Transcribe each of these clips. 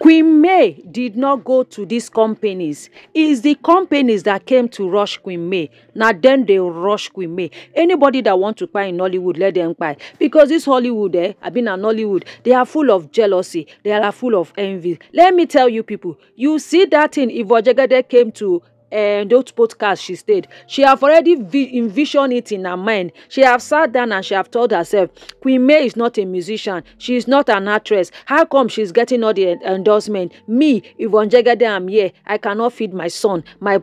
Queen May did not go to these companies. It is the companies that came to rush Queen May. Now then they rush Queen May. Anybody that wants to buy in Nollywood, let them buy. Because this Hollywood, I've been in Nollywood, they are full of jealousy. They are full of envy. Let me tell you people, you see that in Yvonne Jegede came to those podcasts she stayed. She have already envisioned it in her mind. She have sat down and she have told herself, Queen May is not a musician. She is not an actress. How come she's getting all the endorsement? Me, Yvonne Jegede, I'm here. I cannot feed my son. My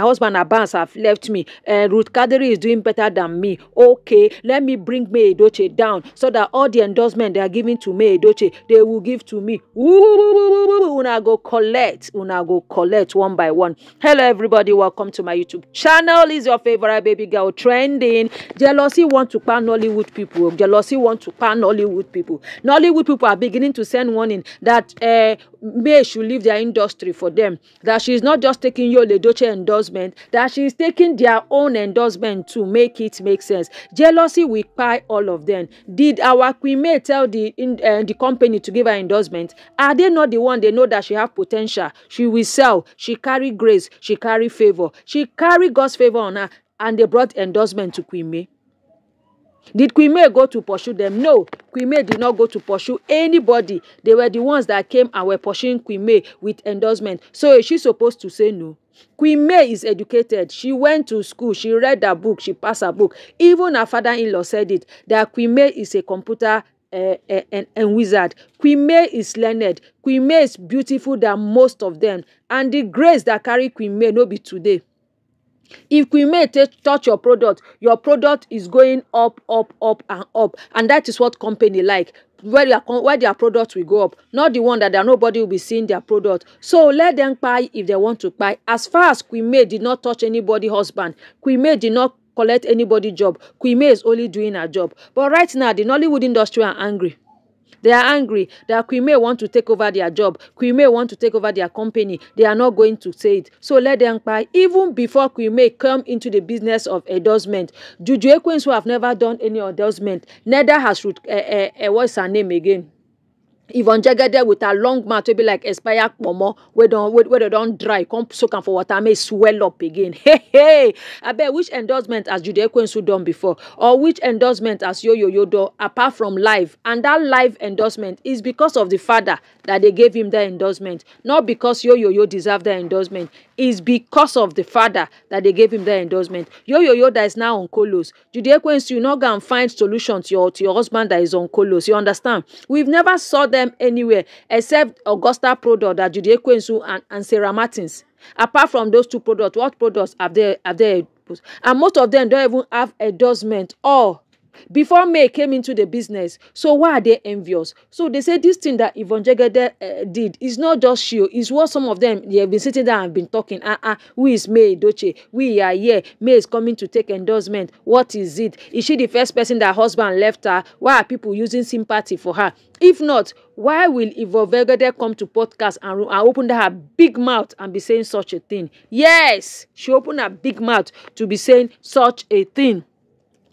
husband Abans have left me. Ruth Kaderi is doing better than me. Okay, let me bring May Edochie down so that all the endorsement they are giving to May Edochie, they will give to me. Una go collect. Una go collect one by one. Hello everybody, welcome to my YouTube channel. Is your favorite baby girl trending? Jealousy want to pan Nollywood people. Jealousy want to pan Nollywood people. Nollywood people are beginning to send warning that May should leave their industry for them. That she is not just taking Yul Edochie endorsement, that she is taking their own endorsement to make it make sense. Jealousy will buy all of them. Did our Queen May tell the company to give her endorsement? Are they not the one? They know that she have potential. She will sell. She carry grace. She carry favor. She carry God's favor on her, and they brought endorsement to Queen May. Did Queen May go to pursue them? No, Queen May did not go to pursue anybody. They were the ones that came and were pursuing Queen May with endorsement. So is she supposed to say no? Queen May is educated. She went to school. She read her book. She passed her book. Even her father-in-law said it, that Queen May is a computer and wizard. Queen May is learned. Queen May is beautiful than most of them. And the grace that carry Queen May no be today. If Queen May touch your product is going up, up, up, and up. And that is what company like. Where their product will go up, not the one that nobody will be seeing their product. So let them buy if they want to buy. As far as Queen May did not touch anybody's husband, Queen May did not collect anybody job. Queen May is only doing her job. But right now, the Nollywood industry are angry. They are angry that Queen May want to take over their job. Queen May want to take over their company. They are not going to say it. So let them buy. Even before Queen May come into the business of endorsement, Juju Ekwensu have never done any endorsement. Neither has Ruth, what's her name again? Yvonne Jegede with her long mouth to be like expire momo where they don't dry, come soak am for water, may swell up again. Hey, hey, I bet which endorsement has Judy Ekwensu done before, or which endorsement has Yo done apart from live? And that live endorsement is because of the father that they gave him that endorsement, not because Yo deserved that endorsement. It's because of the father that they gave him that endorsement. Yo that is now on colos. Judy Ekwensu, you not go and find solutions to your husband that is on colos. You understand? We've never saw them anywhere except Augusta product that Judy Ekwensu and Sarah Martins. Apart from those two products, what products have they? And most of them don't even have endorsement or before May came into the business. So why are they envious? So they say this thing that Yvonne Jegede did is not just she. It's what some of them they have been sitting there and been talking. Who is May Edochie? We are here. May is coming to take endorsement. What is it? Is she the first person that husband left her? Why are people using sympathy for her? If not, why will Yvonne Jegede come to podcast and open her big mouth and be saying such a thing? Yes, she opened her big mouth to be saying such a thing.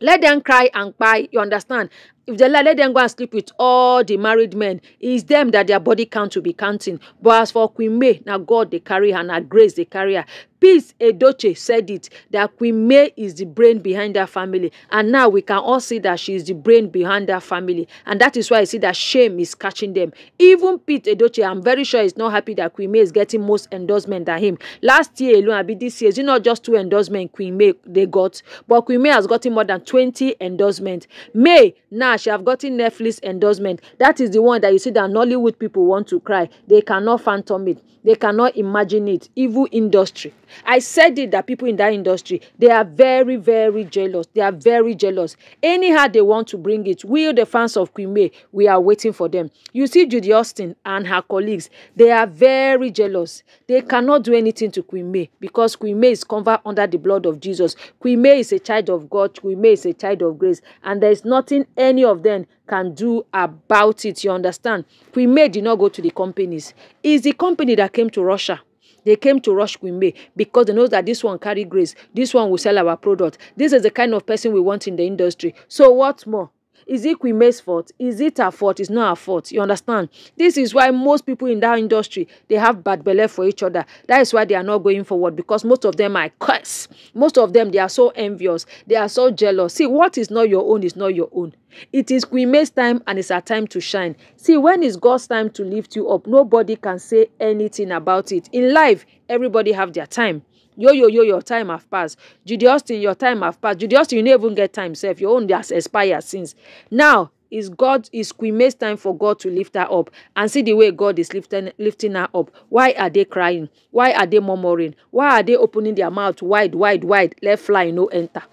Let them cry and cry, you understand? If they let them go and sleep with all the married men, it's them that their body count will be counting. But as for Queen May, now God they carry her, and now grace they carry her. Peace Edochie said it, that Queen May is the brain behind her family. And now we can all see that she is the brain behind her family. And that is why I see that shame is catching them. Even Pete Edochie, I'm very sure is not happy that Queen May is getting most endorsement than him. Last year alone, I be this year, it's not just 2 endorsements Queen May they got, but Queen May has gotten more than 20 endorsements. May, now she have gotten Netflix endorsement. That is the one that you see that Nollywood people want to cry. They cannot fathom it. They cannot imagine it. Evil industry. I said it that people in that industry, they are very, very jealous. They are very jealous. Anyhow they want to bring it. We, the fans of Queen May, we are waiting for them. You see Judy Austin and her colleagues, they are very jealous. They cannot do anything to Queen May because Queen May is covered under the blood of Jesus. Queen May is a child of God. Queen May is a child of grace. And there is nothing any of them can do about it. You understand? Queen May did not go to the companies. It's the company that came to Russia. They came to rush Queen May because they know that this one carry grace. This one will sell our product. This is the kind of person we want in the industry. So what more? Is it Queen May's fault? Is it her fault? It's not her fault. You understand? This is why most people in that industry, they have bad belly for each other. That is why they are not going forward, because most of them are cursed. Most of them, they are so envious. They are so jealous. See, what is not your own is not your own. It is Queen May's time, and it's her time to shine. See, when it's God's time to lift you up, nobody can say anything about it. In life, everybody have their time. Yo, your time have passed. Judy Austin, your time have passed. Judy Austin, you never even get time, self. Your own has expired since. Now, it's Queen May's time for God to lift her up. And see the way God is lifting her up. Why are they crying? Why are they murmuring? Why are they opening their mouth wide, let fly, no enter?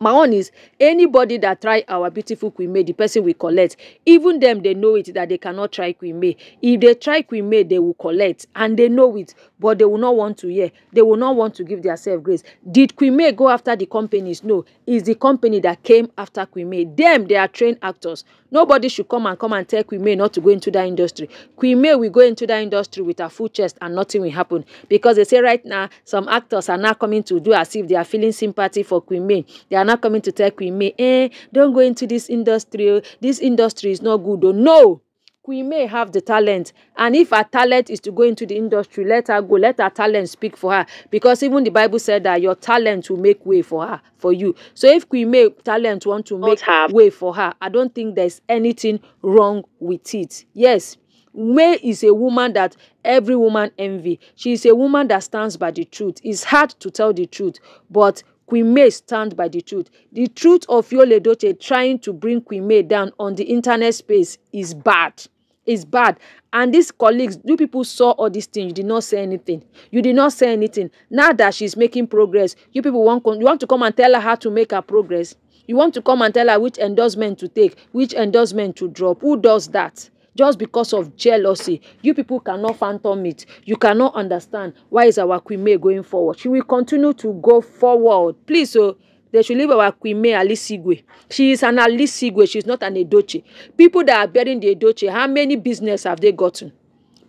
My own is, anybody that try our beautiful Queen May, the person we collect, even them, they know it that they cannot try Queen May. If they try Queen May, they will collect, and they know it, but they will not want to hear. They will not want to give themselves grace. Did Queen May go after the companies? No. It's the company that came after Queen May. Them, they are trained actors. Nobody should come and tell Queen May not to go into that industry. Queen May will go into that industry with her full chest and nothing will happen. Because they say right now, some actors are now coming to do as if they are feeling sympathy for Queen May. They are not coming to tell Queen May, don't go into this industry. This industry is not good. No! Queen May have the talent. And if her talent is to go into the industry, let her go. Let her talent speak for her. Because even the Bible said that your talent will make way for her, for you. So if Queen May talent want to make way for her, I don't think there's anything wrong with it. Yes, May is a woman that every woman envy. She is a woman that stands by the truth. It's hard to tell the truth, but Queen May stand by the truth. The truth of Yul Edochie trying to bring Queen May down on the internet space is bad. It's bad. And these colleagues, you people saw all these things. You did not say anything. You did not say anything. Now that she's making progress, you people want to come and tell her how to make her progress. You want to come and tell her which endorsement to take, which endorsement to drop. Who does that? Just because of jealousy. You people cannot fathom it. You cannot understand why is our Queen May going forward. She will continue to go forward. Please, so they should leave our Queen May Alisigwe. She is an Alisigwe. She is not an Edochie. People that are burying the Edochie, how many business have they gotten?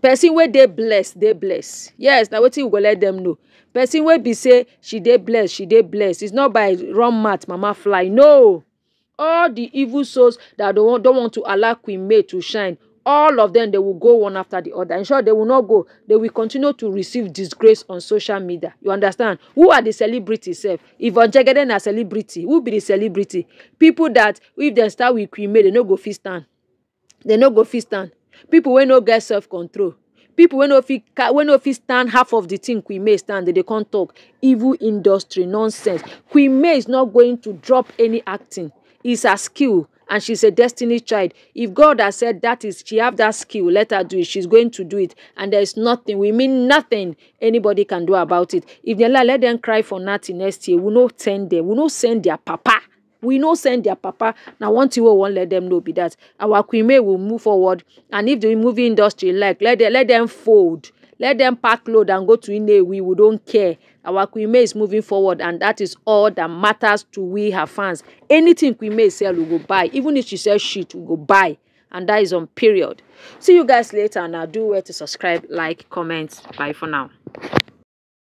Person where they bless, they bless. Yes, now what you go let them know. Person where be say, she they bless, she they bless. It's not by wrong mat, mama fly. No. All the evil souls that don't want to allow Queen May to shine, all of them, they will go one after the other. And sure, they will not go. They will continue to receive disgrace on social media. You understand? Who are the celebrities, sef? Yvonne Jegede na celebrity. Who be the celebrity? People that, if they start with Queen May, they no go fit stand. They no go fit stand. People wey no get self-control. People wey no fit stand half of the thing Queen May stand, they can't talk. Evil industry, nonsense. Queen May is not going to drop any acting. It's a skill. And she's a destiny child. If God has said that is, she have that skill, let her do it. She's going to do it. And there's nothing, we mean nothing anybody can do about it. If they let them cry for nothing next year, we no send them. We no send their papa. We no send their papa. Now, one thing we won't let them know be that our Queen May will move forward. And if the movie industry like, let them fold. Let them pack load and go to Ine. We don't care. Our Queen May is moving forward, and that is all that matters to we, her fans. Anything Queen May sell, we go buy. Even if she sells shit, we go buy. And that is on period. See you guys later. Now, do where to subscribe, like, comment. Bye for now.